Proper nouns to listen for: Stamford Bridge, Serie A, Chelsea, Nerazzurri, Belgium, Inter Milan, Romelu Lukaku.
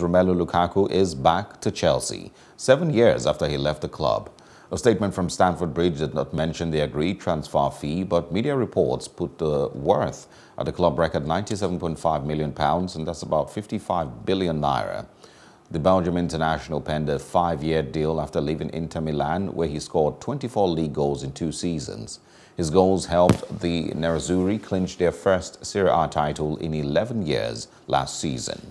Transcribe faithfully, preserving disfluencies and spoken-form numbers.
Romelu Lukaku is back to Chelsea, seven years after he left the club. A statement from Stamford Bridge did not mention the agreed transfer fee, but media reports put the worth at the club record ninety-seven point five million pounds, and that's about fifty-five billion naira. The Belgium international penned a five-year deal after leaving Inter Milan, where he scored twenty-four league goals in two seasons. His goals helped the Nerazzurri clinch their first Serie A title in eleven years last season.